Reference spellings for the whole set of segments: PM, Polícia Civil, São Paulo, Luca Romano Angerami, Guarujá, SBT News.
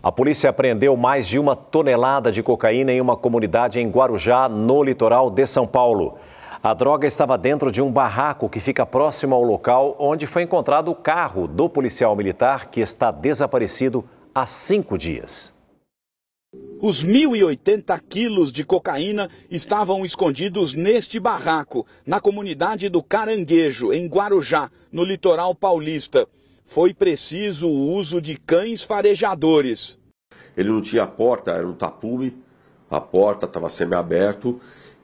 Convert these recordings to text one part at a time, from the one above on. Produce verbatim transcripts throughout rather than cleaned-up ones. A polícia apreendeu mais de uma tonelada de cocaína em uma comunidade em Guarujá, no litoral de São Paulo. A droga estava dentro de um barraco que fica próximo ao local onde foi encontrado o carro do policial militar que está desaparecido há cinco dias. Os mil e oitenta quilos de cocaína estavam escondidos neste barraco, na comunidade do Caranguejo, em Guarujá, no litoral paulista. Foi preciso o uso de cães farejadores. Ele não tinha porta, era um tapume, a porta estava semiaberto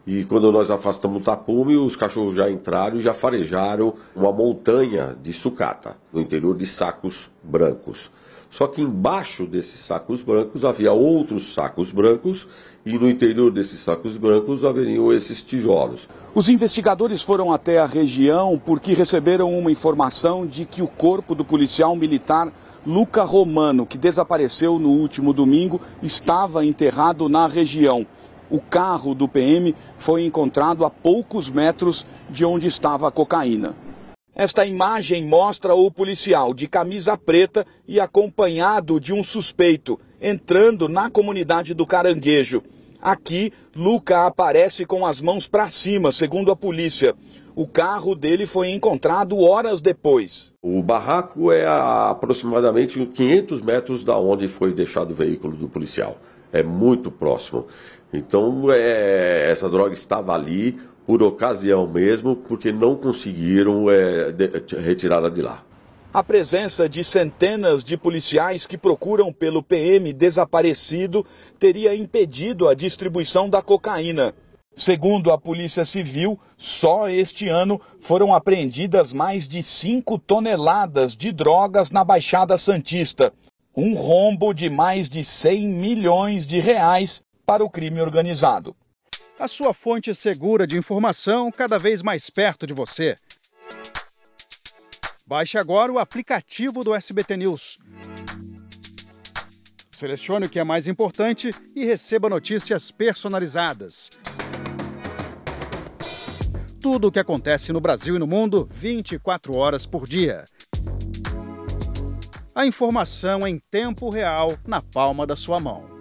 e quando nós afastamos o tapume, os cachorros já entraram e já farejaram uma montanha de sucata, no interior de sacos brancos. Só que embaixo desses sacos brancos havia outros sacos brancos e no interior desses sacos brancos haveriam esses tijolos. Os investigadores foram até a região porque receberam uma informação de que o corpo do policial militar Luca Romano, que desapareceu no último domingo, estava enterrado na região. O carro do P M foi encontrado a poucos metros de onde estava a cocaína. Esta imagem mostra o policial de camisa preta e acompanhado de um suspeito, entrando na comunidade do Caranguejo. Aqui, Luca aparece com as mãos para cima, segundo a polícia. O carro dele foi encontrado horas depois. O barraco é a aproximadamente quinhentos metros da onde foi deixado o veículo do policial. É muito próximo. Então, é, essa droga estava ali por ocasião mesmo, porque não conseguiram é, retirá-la de lá. A presença de centenas de policiais que procuram pelo P M desaparecido teria impedido a distribuição da cocaína. Segundo a Polícia Civil, só este ano foram apreendidas mais de cinco toneladas de drogas na Baixada Santista. Um rombo de mais de cem milhões de reais para o crime organizado. A sua fonte segura de informação cada vez mais perto de você. Baixe agora o aplicativo do S B T News. Selecione o que é mais importante e receba notícias personalizadas. Tudo o que acontece no Brasil e no mundo, vinte e quatro horas por dia. A informação em tempo real na palma da sua mão.